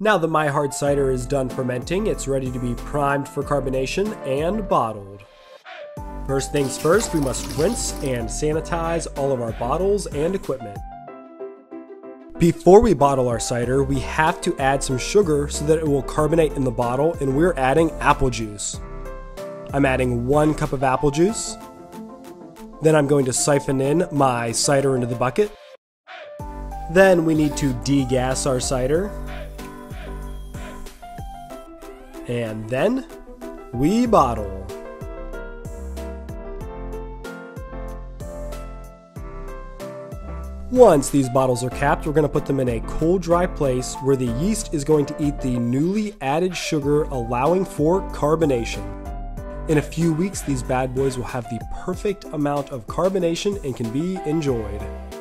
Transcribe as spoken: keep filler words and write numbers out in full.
Now that my hard cider is done fermenting, it's ready to be primed for carbonation and bottled. First things first, we must rinse and sanitize all of our bottles and equipment. Before we bottle our cider, we have to add some sugar so that it will carbonate in the bottle, and we're adding apple juice. I'm adding one cup of apple juice. Then I'm going to siphon in my cider into the bucket. Then we need to degas our cider. And then we bottle. Once these bottles are capped, we're going to put them in a cool, dry place where the yeast is going to eat the newly added sugar, allowing for carbonation. In a few weeks, these bad boys will have the perfect amount of carbonation and can be enjoyed.